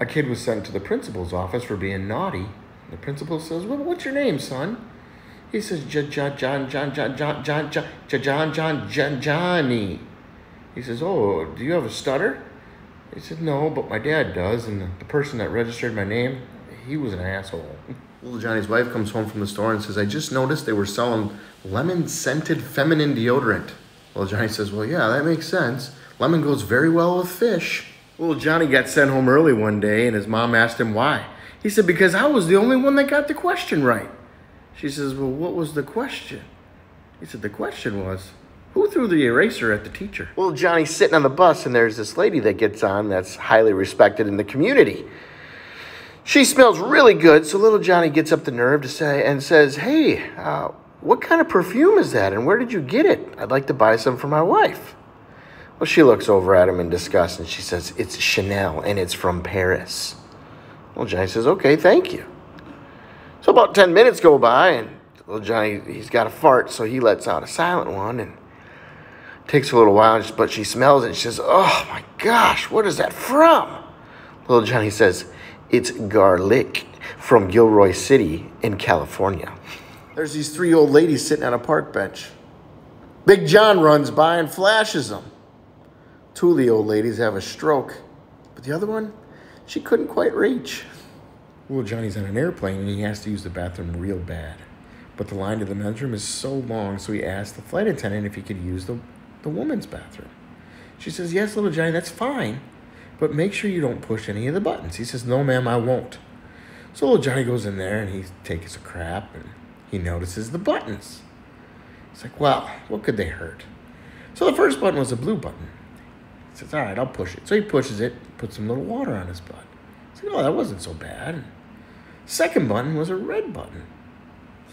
a kid was sent to the principal's office for being naughty. The principal says, well, what's your name, son? He says, Johnny. He says, oh, do you have a stutter? He said, no, but my dad does, and the person that registered my name, he was an asshole. Little Johnny's wife comes home from the store and says, I just noticed they were selling lemon-scented feminine deodorant. Little Johnny says, well, yeah, that makes sense. Lemon goes very well with fish. Little Johnny got sent home early one day, and his mom asked him why. He said, because I was the only one that got the question right. She says, well, what was the question? He said, the question was, who threw the eraser at the teacher? Well, Johnny's sitting on the bus, and there's this lady that gets on that's highly respected in the community. She smells really good, so little Johnny gets up the nerve to say and says, hey, what kind of perfume is that, and where did you get it? I'd like to buy some for my wife. Well, she looks over at him in disgust, and she says, it's Chanel, and it's from Paris. Well, Johnny says, okay, thank you. So about 10 minutes go by, and little Johnny, he's got a fart, so he lets out a silent one, and takes a little while, but she smells it and she says, oh my gosh, what is that from? Little Johnny says, it's garlic from Gilroy City in California. There's these three old ladies sitting on a park bench. Big John runs by and flashes them. Two of the old ladies have a stroke, but the other one, she couldn't quite reach. Little Johnny's on an airplane and he has to use the bathroom real bad. But the line to the men's room is so long, so he asked the flight attendant if he could use the woman's bathroom. She says, yes, little Johnny, that's fine, but make sure you don't push any of the buttons. He says, no, ma'am, I won't. So little Johnny goes in there and he takes a crap and he notices the buttons. He's like, well, what could they hurt? So the first button was a blue button. He says, all right, I'll push it. So he pushes it, puts some little water on his butt. He's like, oh, that wasn't so bad. Second button was a red button.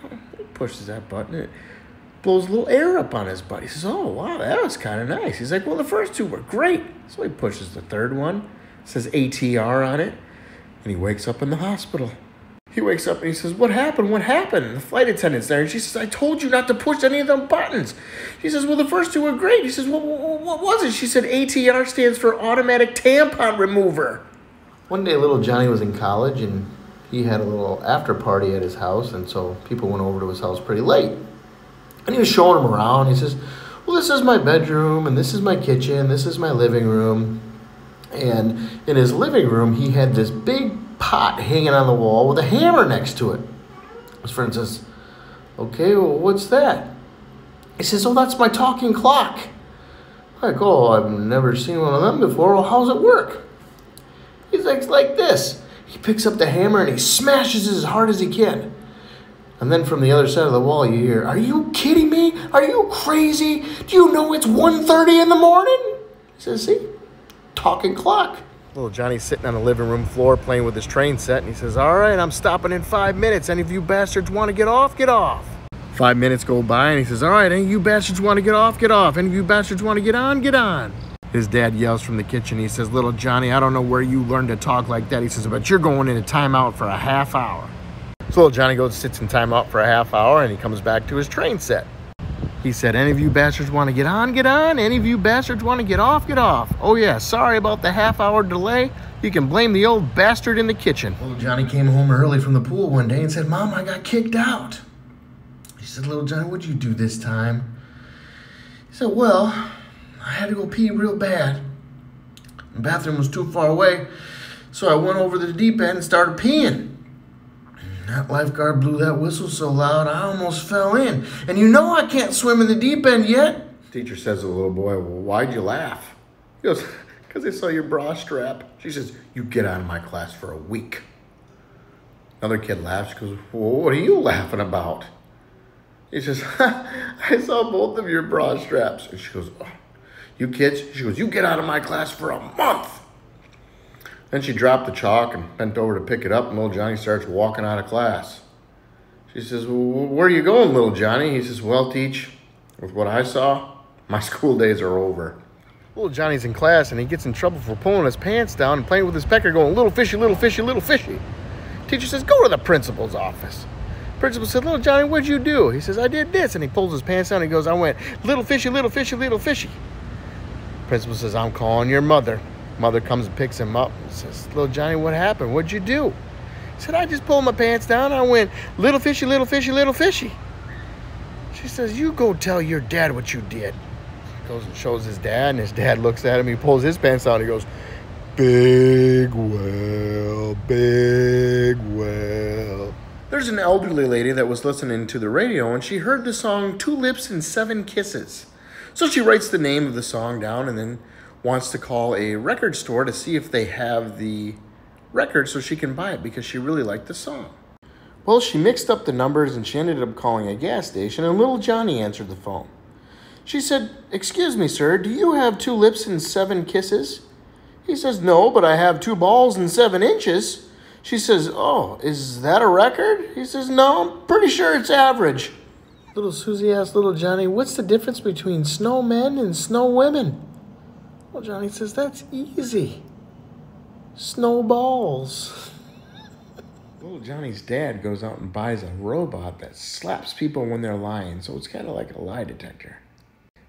So he pushes that button. It blows a little air up on his butt. He says, oh, wow, that was kind of nice. He's like, well, the first two were great. So he pushes the third one. It says ATR on it. And he wakes up in the hospital. He wakes up and he says, what happened? What happened? And the flight attendant's there. And she says, I told you not to push any of them buttons. He says, well, the first two were great. He says, well, what was it? She said, ATR stands for automatic tampon remover. One day, little Johnny was in college, and he had a little after party at his house. And so people went over to his house pretty late. And he was showing him around. He says, well, this is my bedroom, and this is my kitchen, this is my living room. And in his living room, he had this big pot hanging on the wall with a hammer next to it. His friend says, okay, well, what's that? He says, oh, that's my talking clock. I'm like, oh, I've never seen one of them before. Well, how's it work? He's like this. He picks up the hammer and he smashes it as hard as he can. And then from the other side of the wall, you hear, are you kidding me? Are you crazy? Do you know it's 1:30 in the morning? He says, see, talking clock. Little Johnny's sitting on the living room floor playing with his train set, and he says, all right, I'm stopping in 5 minutes. Any of you bastards want to get off? Get off. 5 minutes go by, and he says, all right, any of you bastards want to get off? Get off. Any of you bastards want to get on? Get on. His dad yells from the kitchen. He says, little Johnny, I don't know where you learned to talk like that. He says, but you're going into timeout for a half hour. So little Johnny goes, sits in timeout for a half hour, and he comes back to his train set. He said, any of you bastards want to get on? Get on. Any of you bastards want to get off? Get off. Oh, yeah, sorry about the half-hour delay. You can blame the old bastard in the kitchen. Little Johnny came home early from the pool one day and said, Mom, I got kicked out. She said, little Johnny, what'd you do this time? He said, well, I had to go pee real bad. The bathroom was too far away, so I went over the deep end and started peeing. That lifeguard blew that whistle so loud, I almost fell in. And you know I can't swim in the deep end yet. Teacher says to the little boy, well, why'd you laugh? He goes, because they saw your bra strap. She says, you get out of my class for a week. Another kid laughs. She goes, well, what are you laughing about? He says, I saw both of your bra straps. And she goes, oh, you kids? She goes, you get out of my class for a month. Then she dropped the chalk and bent over to pick it up, and little Johnny starts walking out of class. She says, well, where are you going, little Johnny? He says, well, Teach, with what I saw, my school days are over. Little Johnny's in class, and he gets in trouble for pulling his pants down and playing with his pecker, going, little fishy, little fishy, little fishy. Teacher says, go to the principal's office. Principal said, little Johnny, what'd you do? He says, I did this, and he pulls his pants down, and he goes, I went, little fishy, little fishy, little fishy. Principal says, I'm calling your mother. Mother comes and picks him up and says, "Little Johnny, what happened? What'd you do?" He said, "I just pulled my pants down. I went, little fishy, little fishy, little fishy." She says, "You go tell your dad what you did." He goes and shows his dad, and his dad looks at him. He pulls his pants down. He goes, "Big whale, big whale." There's an elderly lady that was listening to the radio, and she heard the song "Two Lips and Seven Kisses." So she writes the name of the song down and then wants to call a record store to see if they have the record so she can buy it because she really liked the song. Well, she mixed up the numbers and she ended up calling a gas station, and little Johnny answered the phone. She said, "Excuse me, sir, do you have 2 lips and 7 kisses? He says, "No, but I have 2 balls and 7 inches. She says, "Oh, is that a record?" He says, "No, I'm pretty sure it's average." Little Susie asked little Johnny, "What's the difference between snowmen and snow women?" Well, Johnny says, "That's easy. Snowballs." Little Johnny's dad goes out and buys a robot that slaps people when they're lying, so it's kind of like a lie detector.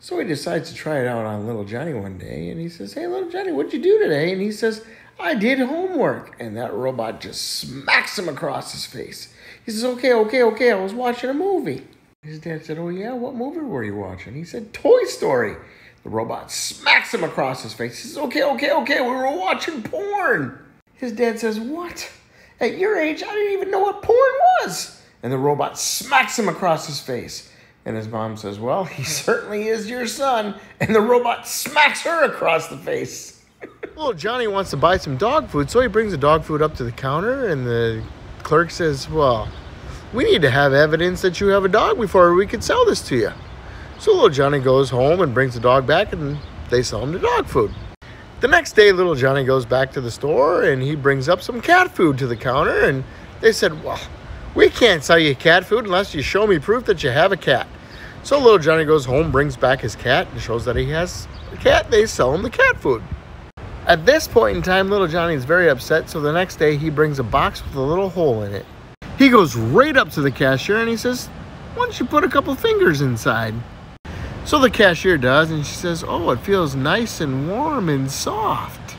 So he decides to try it out on little Johnny one day, and he says, "Hey, little Johnny, what'd you do today?" And he says, "I did homework." And that robot just smacks him across his face. He says, Okay, I was watching a movie." His dad said, "Oh yeah, what movie were you watching?" He said, "Toy Story." The robot smacks him across his face. He says, Okay, we were watching porn." His dad says, "What? At your age, I didn't even know what porn was." And the robot smacks him across his face. And his mom says, "Well, he certainly is your son." And the robot smacks her across the face. Little Johnny wants to buy some dog food, so he brings the dog food up to the counter, and the clerk says, "Well, we need to have evidence that you have a dog before we could sell this to you." So little Johnny goes home and brings the dog back, and they sell him the dog food. The next day, little Johnny goes back to the store, and he brings up some cat food to the counter, and they said, "Well, we can't sell you cat food unless you show me proof that you have a cat." So little Johnny goes home, brings back his cat, and shows that he has a cat. They sell him the cat food. At this point in time, little Johnny is very upset, so the next day he brings a box with a little hole in it. He goes right up to the cashier and he says, "Why don't you put a couple fingers inside?" So the cashier does, and she says, "Oh, it feels nice and warm and soft."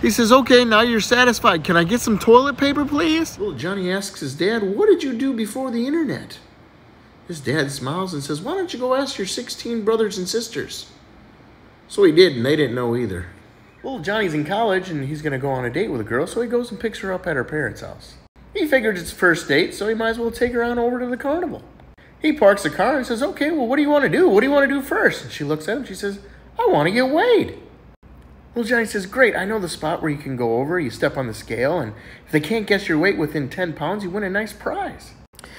He says, "Okay, now you're satisfied. Can I get some toilet paper, please?" Little Johnny asks his dad, "What did you do before the internet?" His dad smiles and says, "Why don't you go ask your 16 brothers and sisters?" So he did, and they didn't know either. Little Johnny's in college, and he's going to go on a date with a girl, so he goes and picks her up at her parents' house. He figured it's first date, so he might as well take her on over to the carnival. He parks the car and says, "Okay, well, what do you want to do? What do you want to do first?" And she looks at him. She says, "I want to get weighed." Little Johnny says, "Great, I know the spot where you can go over. You step on the scale, and if they can't guess your weight within 10 pounds, you win a nice prize."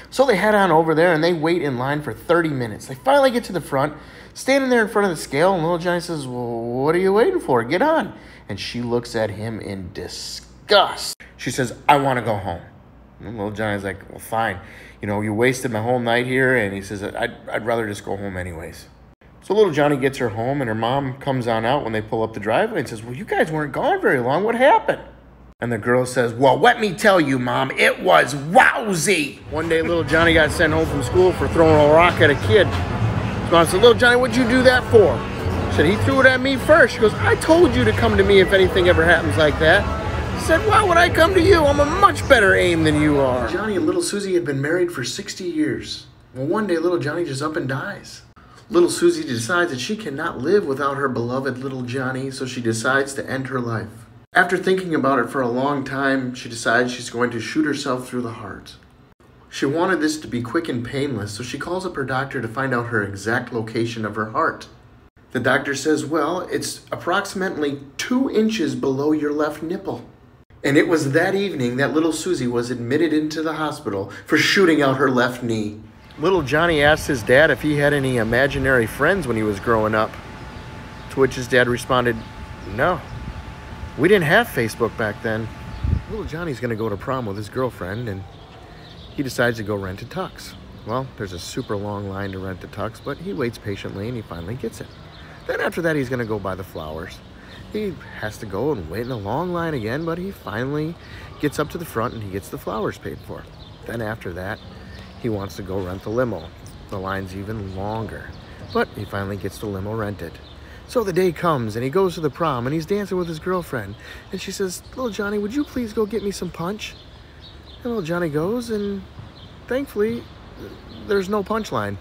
So they head on over there, and they wait in line for 30 minutes. They finally get to the front, standing there in front of the scale, and little Johnny says, "Well, what are you waiting for? Get on." And she looks at him in disgust. She says, "I want to go home." And little Johnny's like, "Well, fine. You know, you wasted my whole night here." And he says, I'd rather just go home anyways. So little Johnny gets her home, and her mom comes on out when they pull up the driveway and says, "Well, you guys weren't gone very long. What happened?" And the girl says, "Well, let me tell you, Mom, it was wowzy." One day, little Johnny got sent home from school for throwing a rock at a kid. His mom said, "Little Johnny, what'd you do that for?" She said, "He threw it at me first." She goes, "I told you to come to me if anything ever happens like that." Said, "Why would I come to you? I'm a much better aim than you are." Johnny and little Susie had been married for 60 years. Well, one day, little Johnny just up and dies. Little Susie decides that she cannot live without her beloved little Johnny, so she decides to end her life. After thinking about it for a long time, she decides she's going to shoot herself through the heart. She wanted this to be quick and painless, so she calls up her doctor to find out her exact location of her heart. The doctor says, "Well, it's approximately 2 inches below your left nipple." And it was that evening that little Susie was admitted into the hospital for shooting out her left knee. Little Johnny asked his dad if he had any imaginary friends when he was growing up, to which his dad responded, "No, we didn't have Facebook back then." Little Johnny's going to go to prom with his girlfriend, and he decides to go rent a tux. Well, there's a super long line to rent a tux, but he waits patiently, and he finally gets it. Then after that, he's going to go buy the flowers. He has to go and wait in a long line again, but he finally gets up to the front and he gets the flowers paid for. Then after that, he wants to go rent the limo. The line's even longer, but he finally gets the limo rented. So the day comes and he goes to the prom and he's dancing with his girlfriend, and she says, "Little Johnny, would you please go get me some punch?" And little Johnny goes, and thankfully there's no punchline.